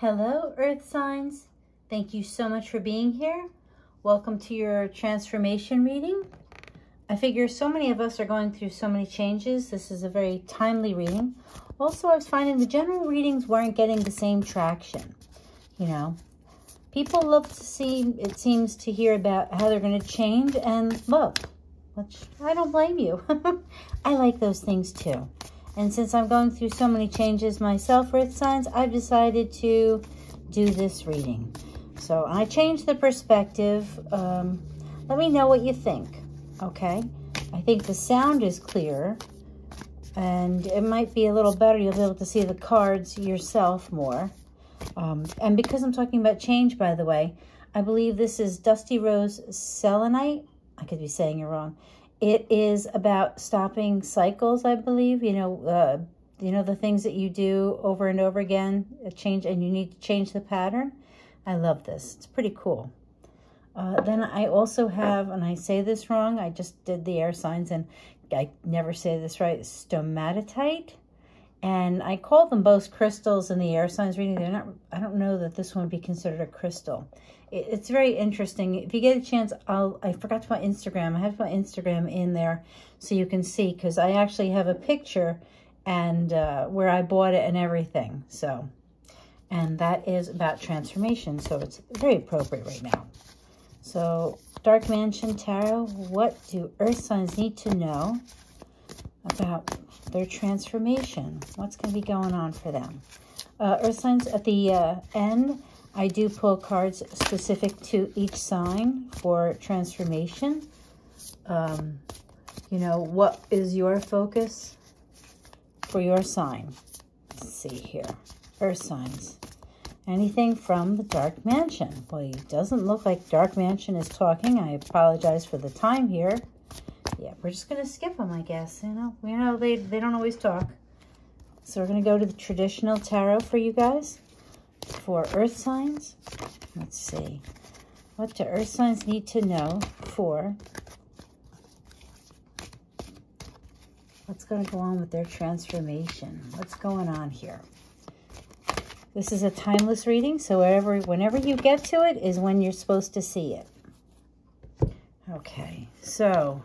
Hello, Earth signs. Thank you so much for being here. Welcome to your transformation reading. I figure so many of us are going through so many changes. This is a very timely reading. Also, I was finding the general readings weren't getting the same traction. You know, people love to see, it seems, to hear about how they're going to change and love, which I don't blame you. I like those things too. And since I'm going through so many changes myself, Earth signs, I've decided to do this reading. So I changed the perspective. Let me know what you think, okay? I think the sound is clearer, and it might be a little better. You'll be able to see the cards yourself more. And because I'm talking about change, by the way, I believe this is Dusty Rose Selenite. I could be saying it wrong. It is about stopping cycles, I believe. You know the things that you do over and over again, change, and you need to change the pattern. I love this. It's pretty cool. Then I also have, and I say this wrong, I just did the air signs and I never say this right, stomatotite. And I call them both crystals in the air signs reading. They're not, I don't know that this one would be considered a crystal. It's very interesting. If you get a chance, I forgot to put Instagram. I have my Instagram in there so you can see, because I actually have a picture and where I bought it and everything. So, and that is about transformation. So it's very appropriate right now. So Dark Mansion Tarot, what do Earth signs need to know about their transformation? What's going to be going on for them? Earth signs, at the end, I do pull cards specific to each sign for transformation. You know, what is your focus for your sign? Let's see here. Earth signs. Anything from the Dark Mansion. Well, it doesn't look like Dark Mansion is talking. I apologize for the time here. Yeah, we're just going to skip them, I guess. You know they don't always talk. So we're going to go to the traditional tarot for you guys. For Earth signs, let's see. What do Earth signs need to know for what's going to go on with their transformation? What's going on here? This is a timeless reading, so whenever you get to it is when you're supposed to see it. Okay, so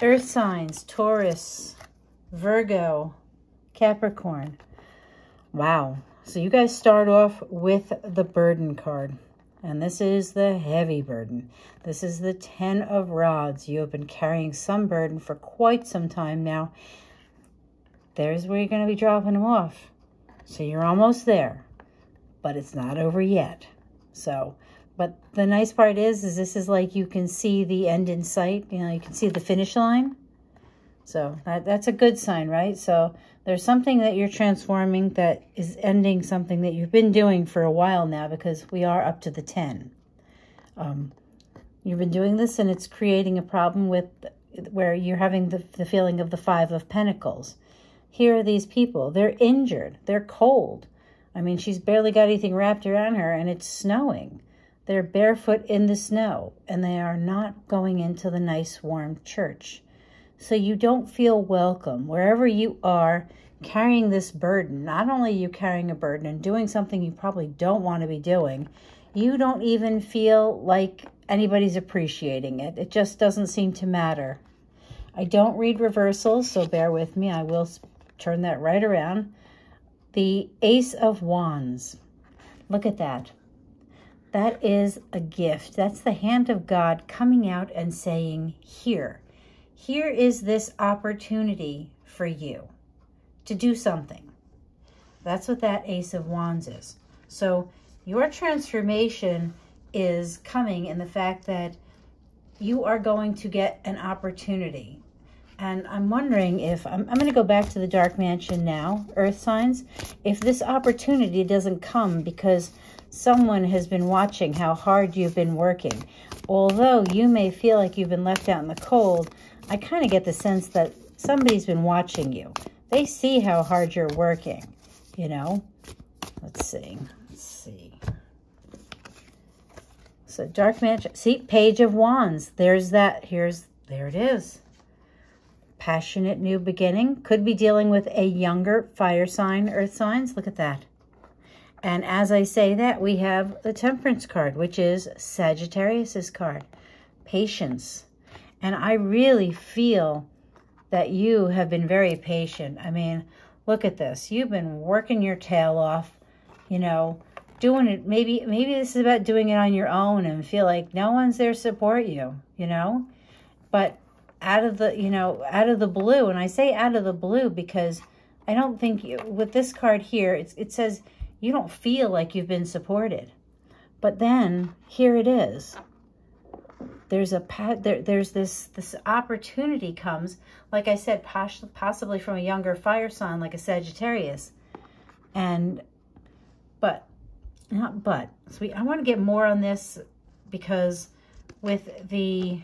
Earth signs, Taurus, Virgo, Capricorn. Wow. So you guys start off with the burden card, and this is the heavy burden. This is the 10 of rods. You have been carrying some burden for quite some time now. There's where you're going to be dropping them off. So you're almost there, but it's not over yet. So, but the nice part is this is like you can see the end in sight. You know, you can see the finish line. So that's a good sign, right? So there's something that you're transforming that is ending something that you've been doing for a while now, because we are up to the 10. You've been doing this, and it's creating a problem with where you're having the feeling of the 5 of Pentacles. Here are these people. They're injured. They're cold. I mean, she's barely got anything wrapped around her, and it's snowing. They're barefoot in the snow, and they are not going into the nice, warm church. So you don't feel welcome wherever you are carrying this burden. Not only are you carrying a burden and doing something you probably don't want to be doing, you don't even feel like anybody's appreciating it. It just doesn't seem to matter. I don't read reversals, so bear with me. I will turn that right around. The Ace of Wands. Look at that. That is a gift. That's the hand of God coming out and saying, here. Here is this opportunity for you to do something. That's what that Ace of Wands is. So your transformation is coming in the fact that you are going to get an opportunity. And I'm wondering if, I'm going to go back to the Dark Mansion now, Earth signs, if this opportunity doesn't come because someone has been watching how hard you've been working. Although you may feel like you've been left out in the cold, I kind of get the sense that somebody's been watching you. They see how hard you're working, you know? Let's see. Let's see. So Dark Mansion. See, Page of Wands. There's that. There it is. Passionate new beginning. Could be dealing with a younger fire sign, Earth signs. Look at that. And as I say that, we have the Temperance card, which is Sagittarius's card, patience. And I really feel that you have been very patient. I mean, look at this. You've been working your tail off, you know, doing it. Maybe this is about doing it on your own and feel like no one's there to support you, you know. But out of the, you know, out of the blue, and I say out of the blue because I don't think you, with this card here, it says you don't feel like you've been supported. But then here it is. There's a there's this opportunity comes, like I said, possibly from a younger fire sign like a Sagittarius, and I want to get more on this because with the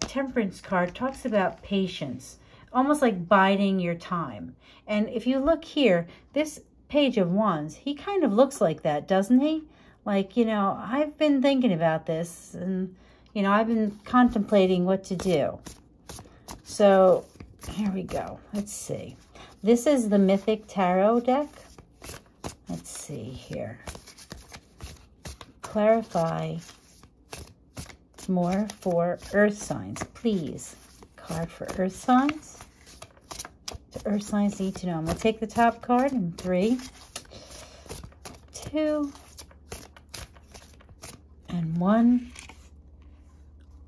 Temperance card talks about patience, almost like biding your time. And if you look here, this Page of Wands, he kind of looks like that, doesn't he? Like, you know, I've been thinking about this and, you know, I've been contemplating what to do. So here we go. Let's see. This is the Mythic Tarot deck. Let's see here. Clarify more for earth signs, please. Card for earth signs. The earth signs need to know. I'm going to take the top card in 3, 2, and 1.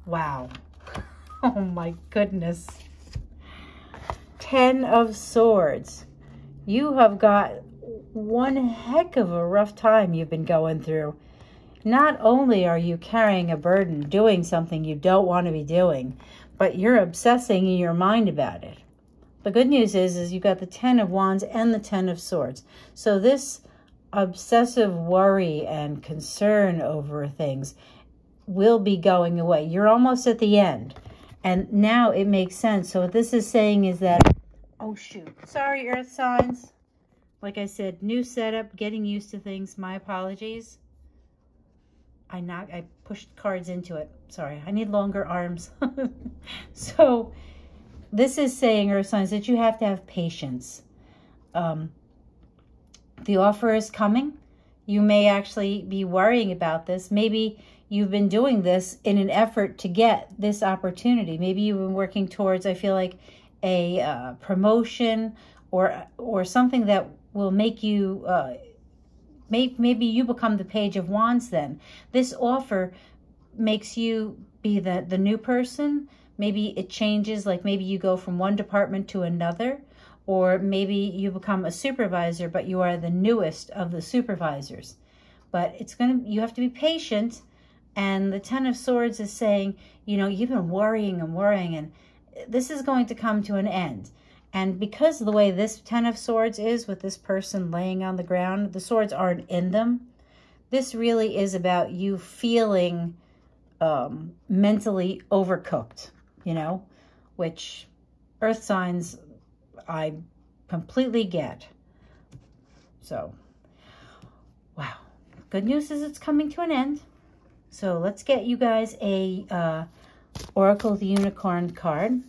Wow. Oh my goodness. 10 of Swords. You have got one heck of a rough time you've been going through. Not only are you carrying a burden, doing something you don't want to be doing, but you're obsessing in your mind about it. The good news is you've got the 10 of Wands and the 10 of Swords. So this obsessive worry and concern over things will be going away. You're almost at the end. And now it makes sense. So what this is saying is that, oh shoot, sorry earth signs. Like I said, new setup, getting used to things. My apologies. I pushed cards into it. Sorry, I need longer arms. So this is saying, earth signs, that you have to have patience. The offer is coming. You may actually be worrying about this. Maybe you've been doing this in an effort to get this opportunity. Maybe you've been working towards, I feel like, a promotion or something that will make you, maybe you become the Page of Wands then. This offer makes you be the new person. Maybe it changes, like maybe you go from one department to another. Or maybe you become a supervisor, but you are the newest of the supervisors. But it's you have to be patient. And the 10 of Swords is saying, you know, you've been worrying and worrying, and this is going to come to an end. And because of the way this 10 of Swords is with this person laying on the ground, the swords aren't in them. This really is about you feeling mentally overcooked, you know, which earth signs I completely get. So, wow. Good news is it's coming to an end. So let's get you guys a Oracle of the Unicorn card.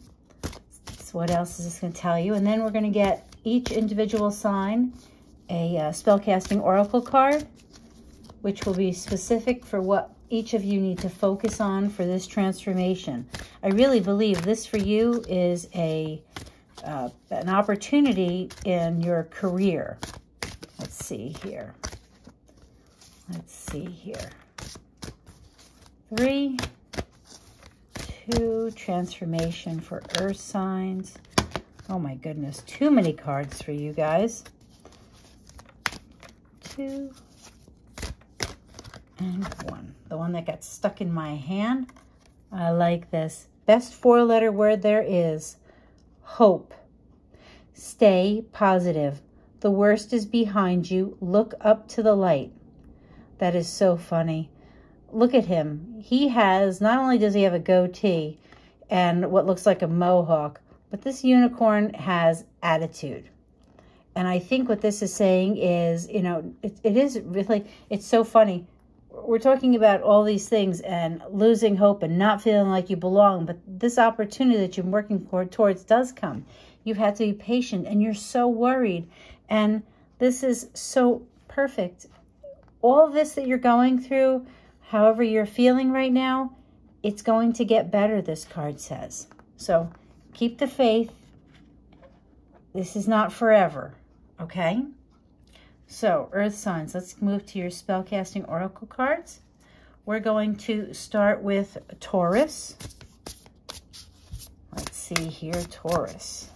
So what else is this going to tell you? And then we're going to get each individual sign a Spellcasting Oracle card, which will be specific for what each of you need to focus on for this transformation. I really believe this for you is an opportunity in your career. Let's see here. Let's see here. 3, 2, transformation for earth signs. Oh my goodness, too many cards for you guys. 2 and 1. The one that got stuck in my hand. I like this. Best four-letter word there is. Hope. Stay positive. The worst is behind you. Look up to the light. That is so funny. Look at him. He has, not only does he have a goatee and what looks like a mohawk, but this unicorn has attitude. And I think what this is saying is, you know, it is really, it's so funny. We're talking about all these things and losing hope and not feeling like you belong. But this opportunity that you're working towards does come. You've had to be patient and you're so worried. And this is so perfect. All this that you're going through, however you're feeling right now, it's going to get better, this card says. So keep the faith. This is not forever, okay? So, Earth signs, let's move to your Spellcasting Oracle cards. We're going to start with Taurus. Let's see here, Taurus.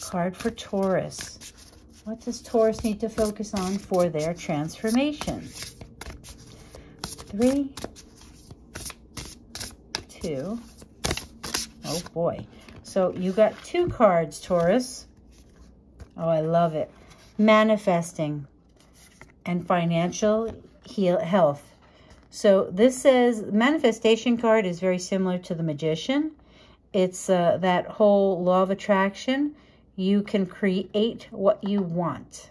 Card for Taurus. What does Taurus need to focus on for their transformation? 3, 2, oh boy. So you got 2 cards, Taurus. Oh, I love it. Manifesting and financial health. So this says, manifestation card is very similar to the Magician. It's that whole law of attraction. You can create what you want.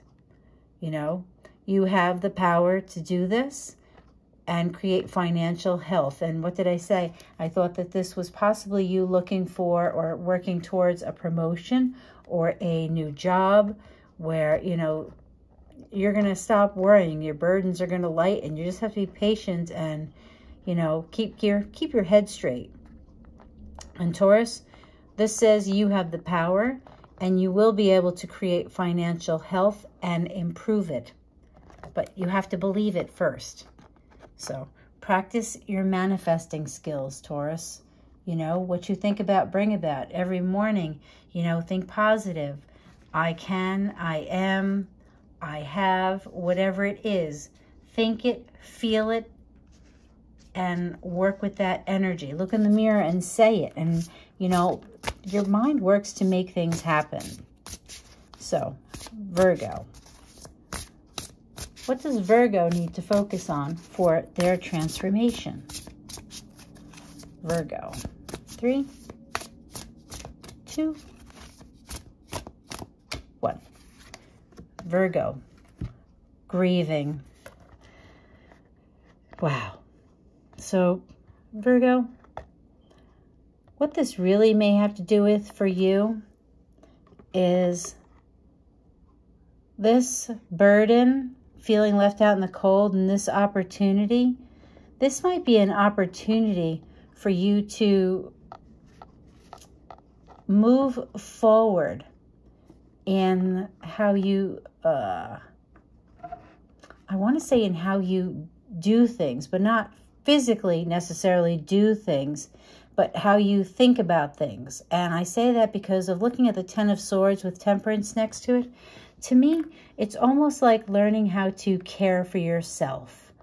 You know, you have the power to do this and create financial health. And what did I say? I thought that this was possibly you looking for or working towards a promotion or a new job where, you know, you're going to stop worrying. Your burdens are going to lighten. You just have to be patient and, you know, keep your head straight. And Taurus, this says you have the power and you will be able to create financial health and improve it. But you have to believe it first. So practice your manifesting skills, Taurus. You know, what you think about, bring about. Every morning, you know, think positive. I can, I am, I have, whatever it is. Think it, feel it, and work with that energy. Look in the mirror and say it. And, you know, your mind works to make things happen. So, Virgo. What does Virgo need to focus on for their transformation? Virgo. 3, 2, 1. Virgo. Grieving. Wow. So, Virgo, what this really may have to do with for you is this burden, feeling left out in the cold, and this opportunity. This might be an opportunity for you to move forward in how you, I want to say in how you do things, but not physically necessarily do things, but how you think about things. And I say that because of looking at the 10 of Swords with Temperance next to it. To me, it's almost like learning how to care for yourself.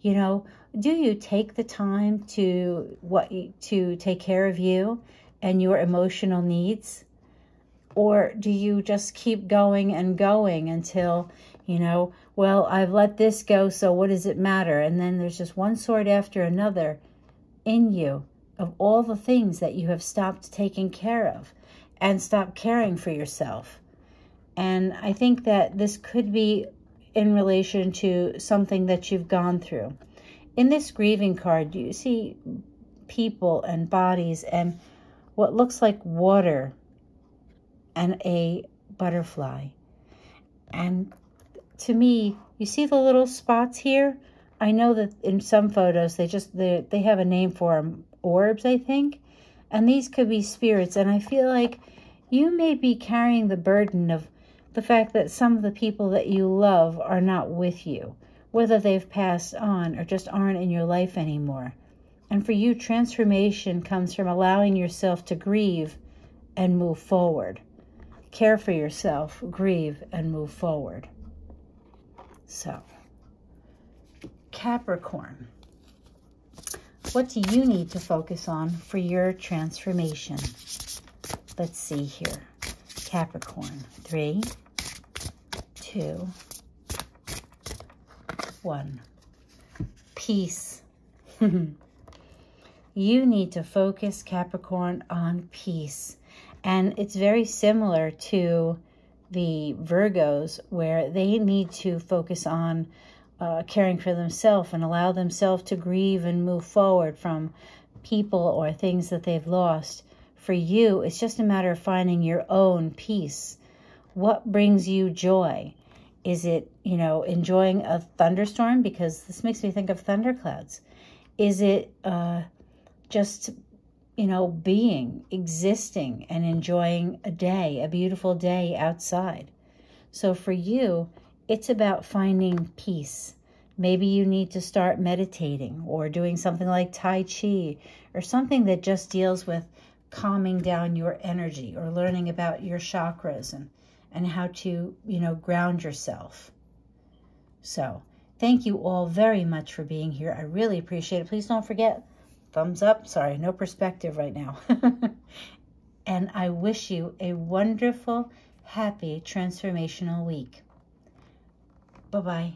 You know, do you take the time to take care of you and your emotional needs? Or do you just keep going and going until, you know, well, I've let this go, so what does it matter? And then there's just one sword after another in you of all the things that you have stopped taking care of and stopped caring for yourself. And I think that this could be in relation to something that you've gone through. In this grieving card, you see people and bodies and what looks like water and a butterfly. And to me, you see the little spots here? I know that in some photos, they have a name for them, orbs, I think. And these could be spirits. And I feel like you may be carrying the burden of the fact that some of the people that you love are not with you, whether they've passed on or just aren't in your life anymore. And for you, transformation comes from allowing yourself to grieve and move forward. Care for yourself, grieve, and move forward. So, Capricorn, what do you need to focus on for your transformation? Let's see here. Capricorn, 3, 2, 1. Peace. You need to focus, Capricorn, on peace. And it's very similar to the Virgos, where they need to focus on caring for themselves and allow themselves to grieve and move forward from people or things that they've lost. For you, it's just a matter of finding your own peace. What brings you joy? Is it, you know, enjoying a thunderstorm? Because this makes me think of thunderclouds. Is it just, you know, being, existing, and enjoying a day, a beautiful day outside? So for you, it's about finding peace. Maybe you need to start meditating or doing something like Tai Chi or something that just deals with calming down your energy, or learning about your chakras and how to, you know, ground yourself. So thank you all very much for being here. I really appreciate it. Please don't forget, thumbs up. Sorry, no perspective right now. And I wish you a wonderful, happy, transformational week. Bye-bye.